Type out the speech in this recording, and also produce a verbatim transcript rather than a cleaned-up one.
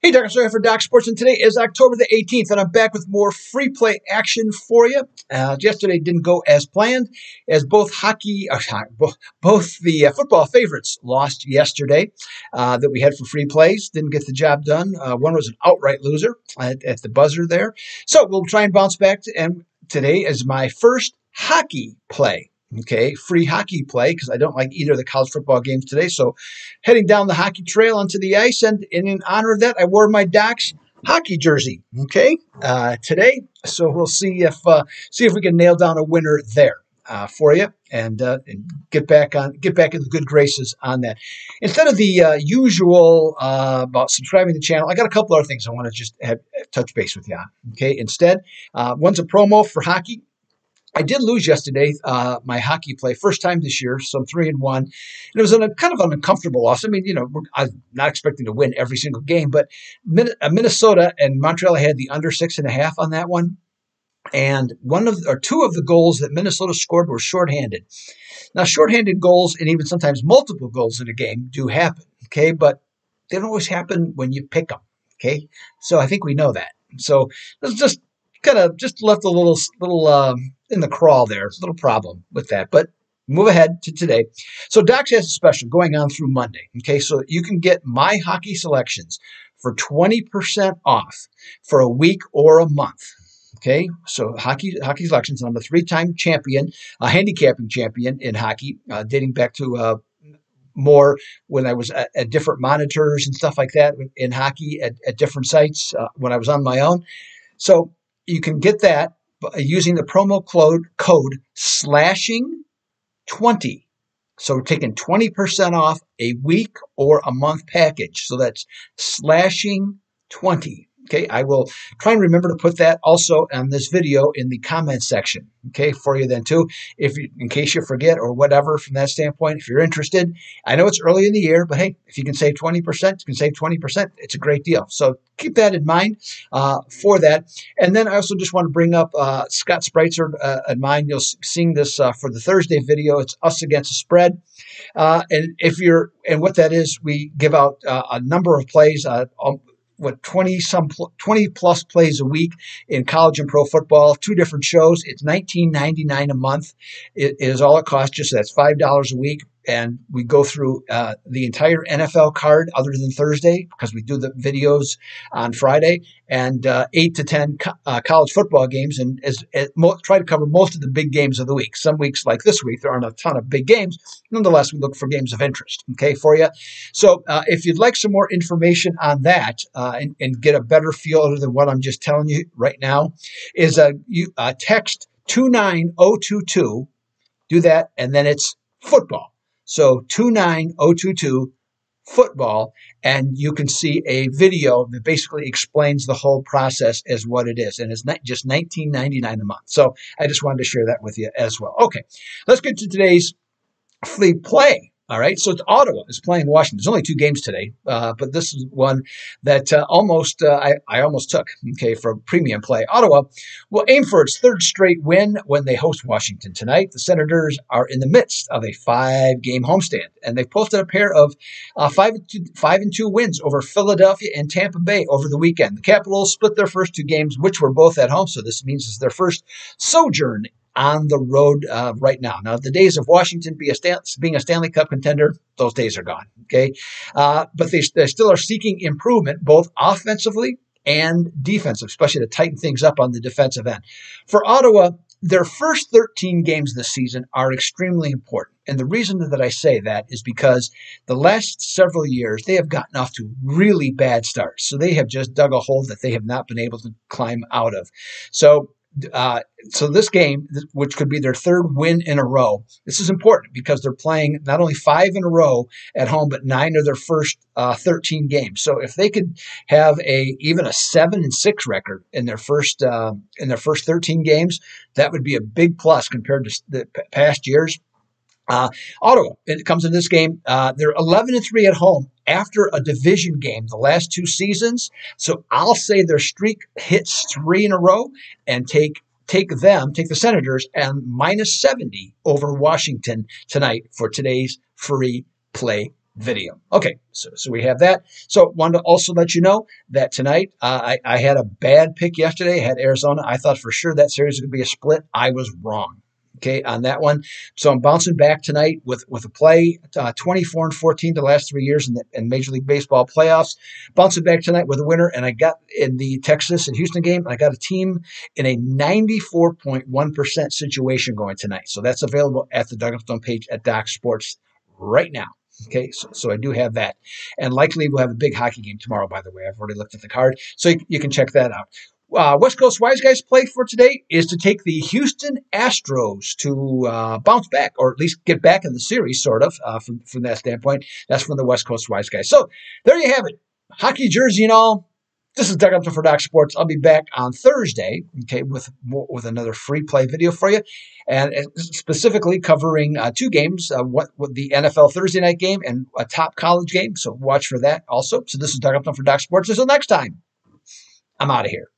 Hey, Doc, I'm sorry for Doc Sports, and today is October the eighteenth, and I'm back with more free play action for you. Uh, yesterday didn't go as planned, as both hockey, uh, both the uh, football favorites lost yesterday uh, that we had for free plays. Didn't get the job done. Uh, one was an outright loser at, at the buzzer there. So we'll try and bounce back, to, and today is my first hockey play. Okay, free hockey play, because I don't like either of the college football games today. So heading down the hockey trail onto the ice, and, and in honor of that, I wore my Docs hockey jersey, okay, uh, today. So we'll see if uh, see if we can nail down a winner there uh, for you and, uh, and get back on get back in the good graces on that. Instead of the uh, usual uh, about subscribing to the channel, I got a couple other things I want to just have, touch base with you on, okay, instead. Uh, one's a promo for hockey. I did lose yesterday uh, my hockey play, first time this year, so I'm three and one. And it was a kind of an uncomfortable loss. I mean, you know, I'm not expecting to win every single game, but Minnesota and Montreal had the under six and a half on that one. And one of or two of the goals that Minnesota scored were shorthanded. Now, shorthanded goals and even sometimes multiple goals in a game do happen, okay? But they don't always happen when you pick them, okay? So I think we know that. So let's just kind of just left a little little um, in the crawl there, little problem with that, but move ahead to today. So Docs has a special going on through Monday, okay? So you can get my hockey selections for twenty percent off for a week or a month, okay? So hockey hockey selections, and I'm a three-time champion, a handicapping champion in hockey, uh, dating back to uh, more when I was at, at different monitors and stuff like that in hockey at, at different sites uh, when I was on my own. So you can get that by using the promo code, code slashing twenty. So we're taking twenty percent off a week or a month package. So that's slashing twenty. Okay, I will try and remember to put that also on this video in the comment section, okay, for you then too, if you, in case you forget or whatever from that standpoint, if you're interested. I know it's early in the year, but hey, if you can save twenty percent, you can save twenty percent. It's a great deal. So keep that in mind uh, for that. And then I also just want to bring up uh, Scott Spreitzer uh, in mind. You'll see this uh, for the Thursday video. It's Us Against the Spread. Uh, and if you're, and what that is, we give out uh, a number of plays, uh, all, what, twenty some twenty plus plays a week in college and pro football, two different shows. It's nineteen ninety-nine a month. It is all it costs. Just that's five dollars a week. And we go through uh, the entire N F L card other than Thursday, because we do the videos on Friday, and uh, eight to ten co uh, college football games, and as, as try to cover most of the big games of the week. Some weeks, like this week, there aren't a ton of big games. Nonetheless, we look for games of interest, okay, for you. So uh, if you'd like some more information on that uh, and, and get a better feel other than what I'm just telling you right now, is uh, you, uh, text two nine zero two two, do that, and then it's football. So two nine zero two two football, and you can see a video that basically explains the whole process as what it is. And it's not just nineteen ninety-nine a month. So I just wanted to share that with you as well. Okay, let's get to today's free play. All right, so it's Ottawa is playing Washington. There's only two games today, uh, but this is one that uh, almost uh, I, I almost took, okay, for a premium play. Ottawa will aim for its third straight win when they host Washington tonight. The Senators are in the midst of a five-game homestand, and they've posted a pair of uh, five, two, five and two wins over Philadelphia and Tampa Bay over the weekend. The Capitals split their first two games, which were both at home, so this means it's their first sojourn on the road uh, right now. Now, the days of Washington be a Stan being a Stanley Cup contender, those days are gone, okay? Uh, but they, they still are seeking improvement, both offensively and defensive, especially to tighten things up on the defensive end. For Ottawa, their first thirteen games this season are extremely important. And the reason that I say that is because the last several years, they have gotten off to really bad starts. So they have just dug a hole that they have not been able to climb out of. So, Uh, so this game, which could be their third win in a row, this is important because they're playing not only five in a row at home, but nine of their first uh, thirteen games. So if they could have a even a seven and six record in their first uh, in their first thirteen games, that would be a big plus compared to the past years. Uh, Ottawa, it comes in this game. Uh, they're eleven and three at home after a division game the last two seasons. So I'll say their streak hits three in a row and take take them, take the Senators, and minus seventy over Washington tonight for today's free play video. Okay, so, so we have that. So wanted to also let you know that tonight uh, I, I had a bad pick yesterday. I had Arizona. I thought for sure that series was going to be a split. I was wrong. Okay, on that one. So I'm bouncing back tonight with, with a play, uh, twenty-four and fourteen the last three years in, the, in Major League Baseball playoffs. Bouncing back tonight with a winner, and I got in the Texas and Houston game, I got a team in a ninety-four point one percent situation going tonight. So that's available at the Doug Upstone page at Doc Sports right now. Okay, so, so I do have that. And likely we'll have a big hockey game tomorrow, by the way. I've already looked at the card, so you, you can check that out. Uh, West Coast Wise Guys play for today is to take the Houston Astros to uh, bounce back, or at least get back in the series, sort of, uh, from, from that standpoint. That's from the West Coast Wise Guys. So there you have it. Hockey jersey and all. This is Doug Upton for Doc Sports. I'll be back on Thursday, okay, with with another free play video for you, and specifically covering uh, two games, uh, what, what the N F L Thursday night game and a top college game. So watch for that also. So this is Doug Upton for Doc Sports. Until next time, I'm out of here.